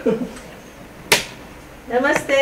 Namaste.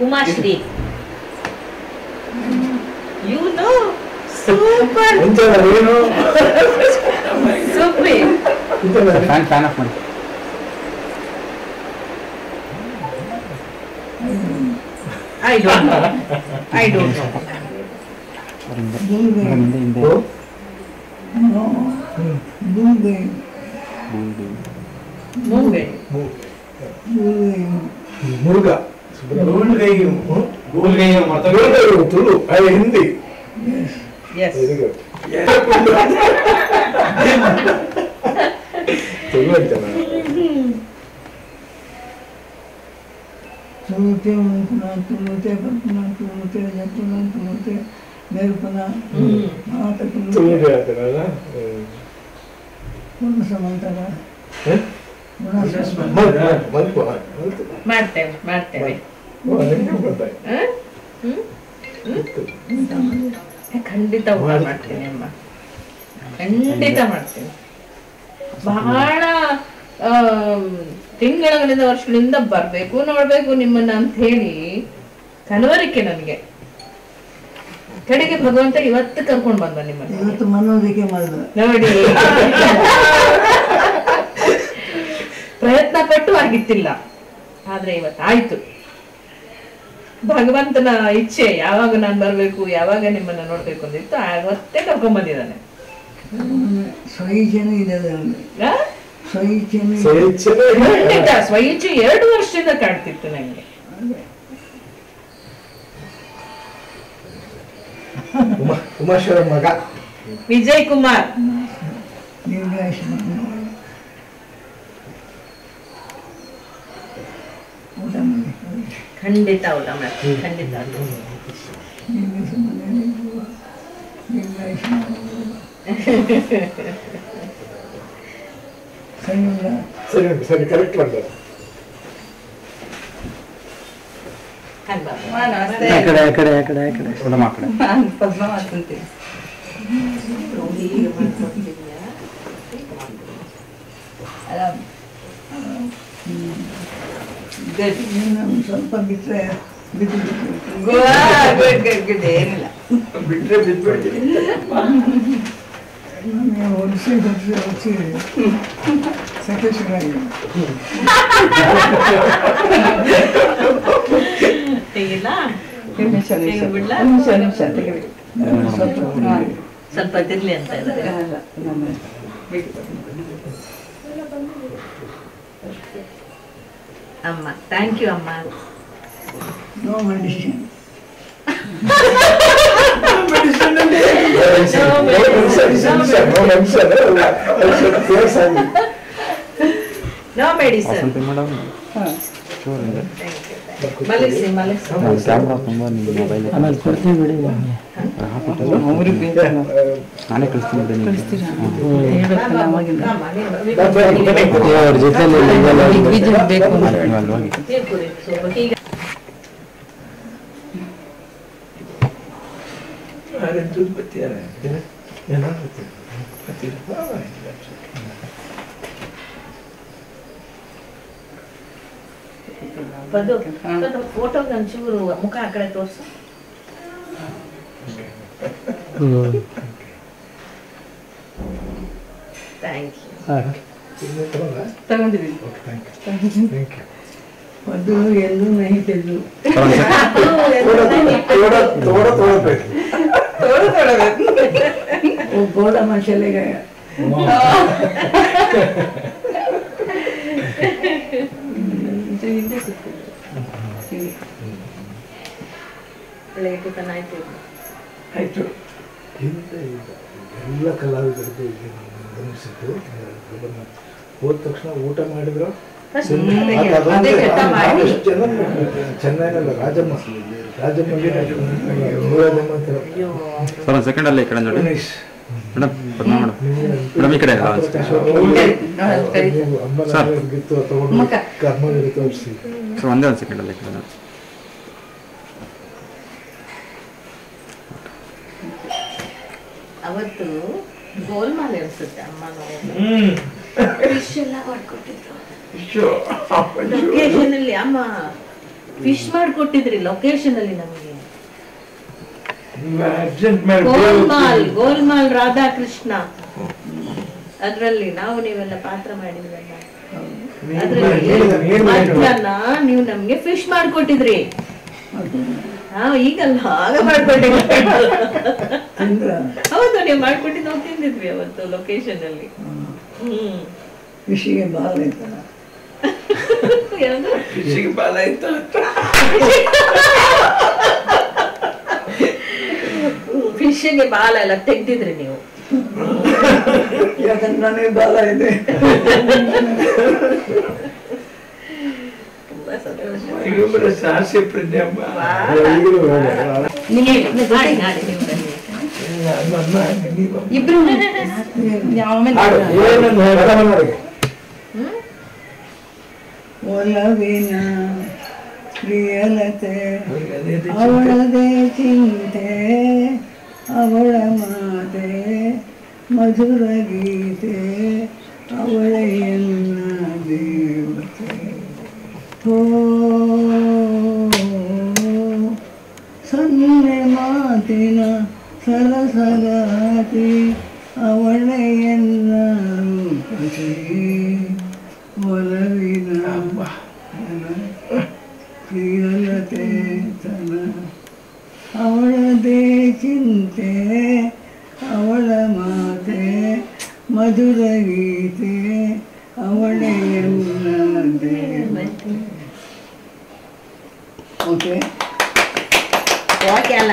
Kumashri. You know, super. Super. Fan of mine. I don't know. I don't know. Muruga. Tulu. I Hindi. Yes. Yes. ತಿಂಗಳಗಳಿಂದ ವರ್ಷಗಳಿಂದ ಬರಬೇಕು ನೋಡಬೇಕು ನಿಮ್ಮನ್ನ ಅಂತ ಹೇಳಿ ಕನವರಿಕೆ ನನಗೆ ಕಡೆಗೆ ಭಗವಂತ ಇವತ್ತು ಕರ್ಕೊಂಡು ಬಂದ ನಿಮ್ಮನ್ನ ಇವತ್ತು ಮನೋದಿಕೆ ಮಾಡಿದ್ರು ನೋಡಿ ಪ್ರಯತ್ನ ಪಟ್ಟು ಆಗಿತ್ತಿಲ್ಲ ಆದ್ರೆ ಇವತ್ತು ಆಯ್ತು ಭಗವಂತನ ಇಚ್ಛೆ ಯಾವಾಗ ನಾನು ಬರಬೇಕು ಯಾವಾಗ ನಿಮ್ಮನ್ನ ನೋಡಬೇಕು ಅಂದಿತ್ತು ಆವತ್ತೇ ಕರ್ಕೊಂಡು ಬಂದಿದ್ದಾನೆ ಸ್ವಯಂ ಇದೆ ಖಂಡಿತ ಸ್ವಯಂಚು 2 ವರ್ಷದಿಂದ ಕಾಡ್ತಿತ್ತು ನನಗೆ ಉಮಾಶ್ವರ ಮಗ ವಿಜಯ್ ಕುಮಾರ್ ಖಂಡಿತ ಊಟ ಮಾಡಿ ಖಂಡಿತ Sorry, correct one. Good. Thank you, Amma. No medicine. No medicine. Thank you. I didn't do it, but you're not with it. But you're all right. But the photo can show Mukaka also. Thank you. Thank you. What do you do? Oh, God, I'm a ಎಲ್ಲ ಕಲಾವಿದರಿಗೂ ಗಮನಿಸಿದ್ದು ಹೋದ ತಕ್ಷಣ ಊಟ ಮಾಡಿದ್ರು ಚೆನ್ನೈನಲ್ಲ Rajamma ರಾಜಮ್ಮಗೆ second ಅಲ್ಲೇ ಕಡೆ ನೋಡಿ madam madam madam ಈ ಕಡೆ ಸರ್ ಒಂದೇ ಒಂದು ಸೆಕೆಂಡ್ ಅಲ್ಲೇ ಕಡೆ ನೋಡಿ ಅವತ್ತು ಗೋಲ್ಮಾಲ್ ಇರ್ಸುತ್ತೆ ಅಮ್ಮನೋ ಫಿಶ್ ಎಲ್ಲ ಮಾಡ್ಕೊಟ್ಟಿದ್ರು ಲೊಕೇಶನ್ ಅಲ್ಲಿ ಅಮ್ಮ ಫಿಶ್ ಮಾಡ್ಕೊಟ್ಟಿದ್ರಿ ಲೊಕೇಶನ್ ಅಲ್ಲಿ ನಮಗೆ ಗೋಲ್ಮಾಲ್ ಗೋಲ್ಮಾಲ್ ರಾಧಾಕೃಷ್ಣ ಅದ್ರಲ್ಲಿ ನಾವು ನೀವೆಲ್ಲ ಪಾತ್ರ ಮಾಡಿದ್ರಲ್ಲ ಅದ್ರಲ್ಲಿ ನೀವು ನಮ್ಗೆ ಫಿಶ್ ಮಾಡ್ಕೊಟ್ಟಿದ್ರಿ ಈಗಲ್ಲ ಆಗ ಮಾಡ್ಕೊಂಡಿಲ್ಲ ಹೌದು ನೀವು ಮಾಡ್ಕೊಟ್ಟಿದ್ದು ನಾವು ತಿಂದಿದ್ವಿ ಅವತ್ತು ಲೊಕೇಶನ್ ಅಲ್ಲಿ ಫಿಶಿಗೆ ಬಾಲ್ ಆಯ್ತಲ್ಲ ಫಿಶಿಗೆ ಬಾಲ್ ಆಯ್ತು ಫಿಶಿಗೆ ಬಾಲ ಎಲ್ಲ ತೆಗ್ದಿದ್ರಿ ನೀವು ಯಾಕಂದ್ರೆ ನನಗೆ ಬಾಲ ಇದೆ ಒಲವಿನ ಪ್ರಿಯಲತೆ ಅವಳದೇ ಚಿಂತೆ ಅವಳ ಮಾತೆ ಮಧುರ ಗೀತೆ ಅವಳ ಎಲ್ಲ ದೇವತೆ ಸನ್ನೆ ಮಾತಿನ ಸರಸಗಾತಿ ಅವಳೆಯನ್ನ ರೂಪಸೆ ಒಲವಿನ ಪ್ರಿಯಲತೆ ತನ ಅವಳದೇ ಚಿಂತೆ ಅವಳ ಮಾತೆ ಮಧುರ ಗೀತೆ ಅವಳೆಯನ್ನ ದೇವತೆ. ಓಕೆ ಯಾಕೆಲ್ಲ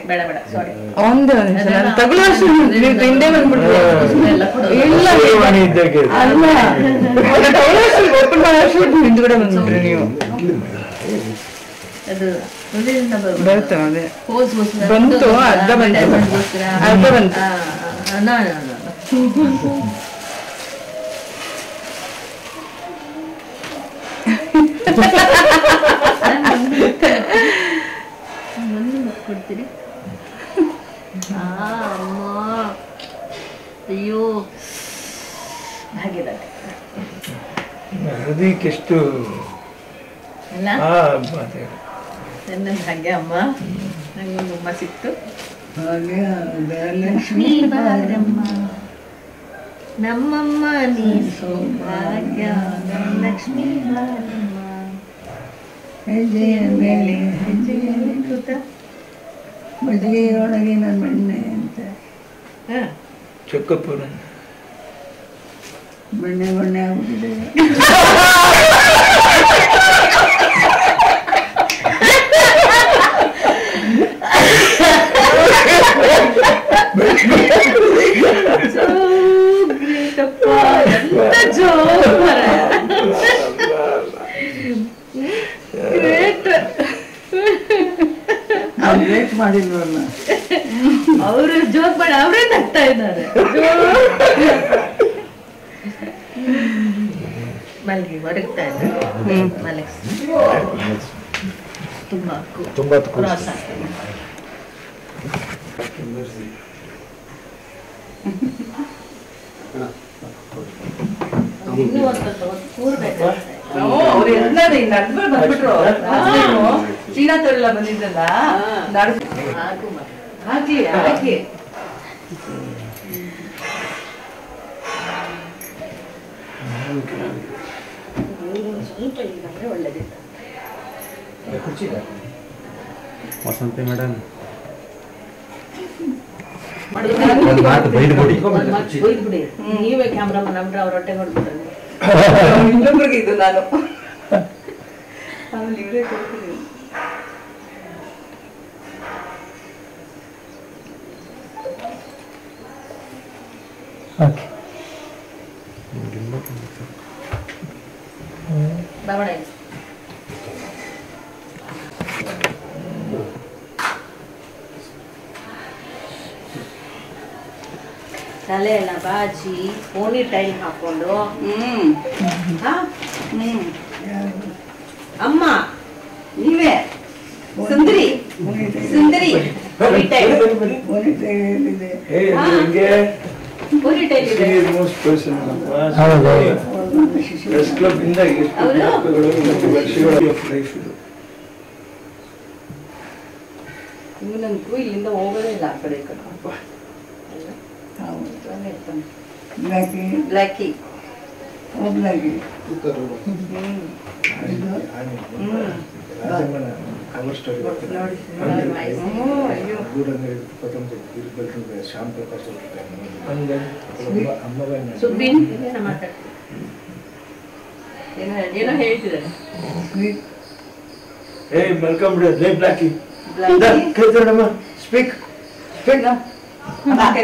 ಬೇಡ ಬೇಡ ಸಾರಿ ಒಂದೇ ತಗೊಳ್ಳೋಷ್ಟು ಹಿಂದೆ ಬಂದ್ಬಿಟ್ರಿ ಓಪನ್ ಮಾಡೋಷ್ಟು ಹಿಂದ್ಗಡೆ ಬಂದ್ಬಿಟ್ರಿ ನೀವು ಬರುತ್ತೆ ಅದೇ ಬಂತು ಅರ್ಧ ಬಂತು ಅರ್ಧ ಬಂತು ಕೊಡ್ತೀರಿ. ಅಯ್ಯೋ ಹಾಗಿದಾಗ ಹೃದಯಕ್ಕೆಷ್ಟು ನನ್ನದು ಹಾಗೆ ಅಮ್ಮ ನಂಗೊಂದು ಅಮ್ಮ ಸಿಕ್ತು ಹಾಗೆ ಲಕ್ಷ್ಮೀ ಬಾರಮ್ಮ ನಮ್ಮಮ್ಮ ನೀ ಸೌಭಾಗ್ಯ ಲಕ್ಷ್ಮೀ ಬಾರಮ್ಮ ಹೆಜ್ಜೆಯ ಮೇಲೆ ಹೆಜ್ಜೆಯಲ್ಲಿ ಕೂತ ಮದುವೆಯೊಳಗೆ ನನ್ನ ಮಣ್ಣೆ ಅಂತ ಚೊಕ್ಕಪ್ಪನ ಬಣ್ಣೆ ಬಣ್ಣೆ ಆಗ್ಬಿಟ್ಟಿದೆ ಅವರು ಜೋಕ್ ಮಾಡಿ ಅವರೇ ನಗ್ತಾ ಇದ್ದಾರೆ. ಮಲಗಿ ಒಡಗ್ತಾ ಇದ್ದಾರೆ ಮಲಗಿಸಿ ತುಂಬಾ ತುಂಬಾ ಕ್ರಾಸ್ ಆಗ್ತದೆ. ಇನ್ನೂ ಅಂತ ಕೂರ್ಬೇಕು ಅವ್ರೆಲ್ಲರೂ ಇನ್ನು ಅದ್ಮೇಲೆ ಬಂದ್ಬಿಟ್ರು ಚೀನಾ ತೊಳೆಲ್ಲ ಬಂದಿದ್ದಲ್ಲ. I did. Vasanthi madam. Okay. Bye. Salena Baji, ponytail hakondo. Amma, nive. Sundari. Ponytail. She is most personal. Press club in the she was your life. In the Hey, welcome, Blackie. Speak. Speak.